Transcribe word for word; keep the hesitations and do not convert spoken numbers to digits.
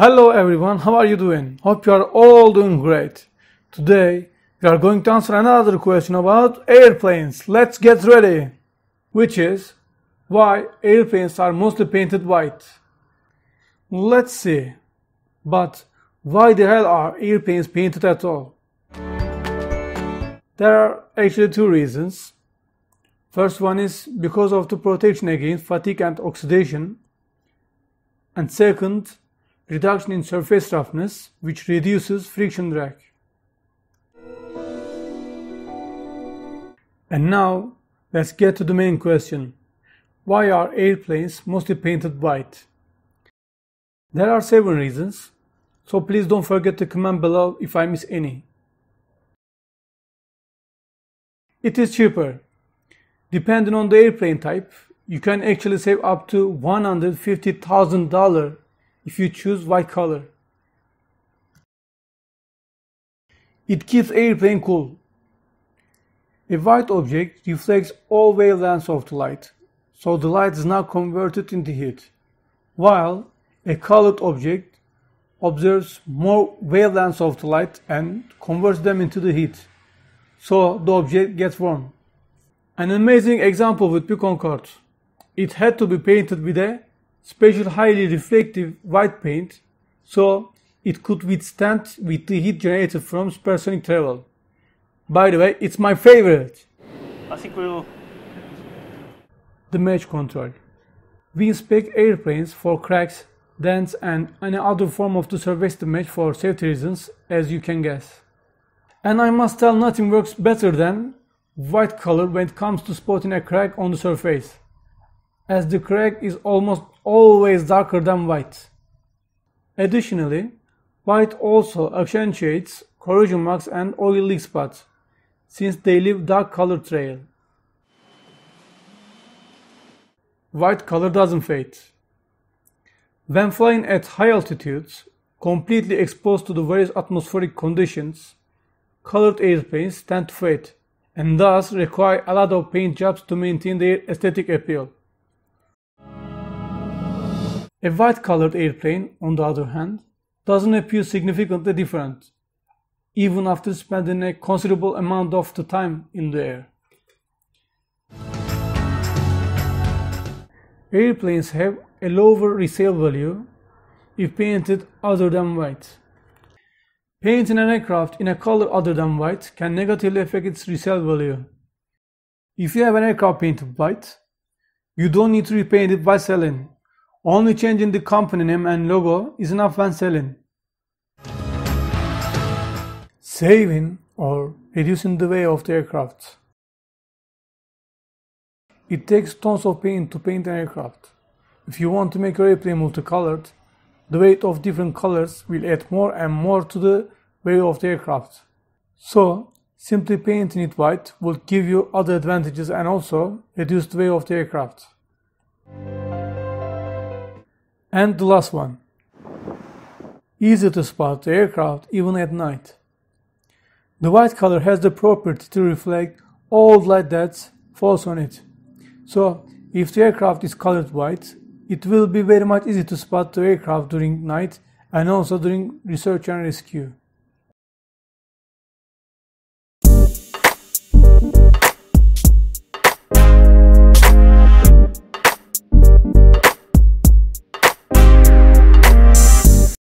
Hello everyone, how are you doing? Hope you are all doing great. Today we are going to answer another question about airplanes. Let's get ready. Which is why airplanes are mostly painted white. Let's see. But why the hell are airplanes painted at all? There are actually two reasons. First one is because of the protection against fatigue and oxidation. And second, reduction in surface roughness, which reduces friction drag. And now, let's get to the main question. Why are airplanes mostly painted white? There are seven reasons, so please don't forget to comment below if I miss any. It is cheaper. Depending on the airplane type, you can actually save up to one hundred fifty thousand dollars if you choose white color. It keeps airplane cool. A white object reflects all wavelengths of the light, so the light is now converted into heat, while a colored object observes more wavelengths of the light and converts them into the heat, so the object gets warm. An amazing example would be Concorde. It had to be painted with a special highly reflective white paint, so it could withstand with the heat generated from supersonic travel. By the way, it's my favorite. I think we will. The match control. We inspect airplanes for cracks, dents, and any other form of the surface damage for safety reasons, as you can guess. And I must tell, nothing works better than white color when it comes to spotting a crack on the surface, as the crack is almost always darker than white. Additionally, white also accentuates corrosion marks and oil leak spots, since they leave dark color trail. White color doesn't fade. When flying at high altitudes, completely exposed to the various atmospheric conditions, colored airplanes tend to fade, and thus require a lot of paint jobs to maintain their aesthetic appeal. A white-colored airplane, on the other hand, doesn't appear significantly different, even after spending a considerable amount of the time in the air. Airplanes have a lower resale value if painted other than white. Painting an aircraft in a color other than white can negatively affect its resale value. If you have an aircraft painted white, you don't need to repaint it by selling. Only changing the company name and logo is enough when selling. Saving or reducing the weight of the aircraft. It takes tons of paint to paint an aircraft. If you want to make your airplane multicolored, the weight of different colors will add more and more to the weight of the aircraft. So, simply painting it white will give you other advantages and also reduce the weight of the aircraft. And the last one. Easy to spot the aircraft even at night. The white color has the property to reflect all light that falls on it. So, if the aircraft is colored white, it will be very much easy to spot the aircraft during night and also during research and rescue.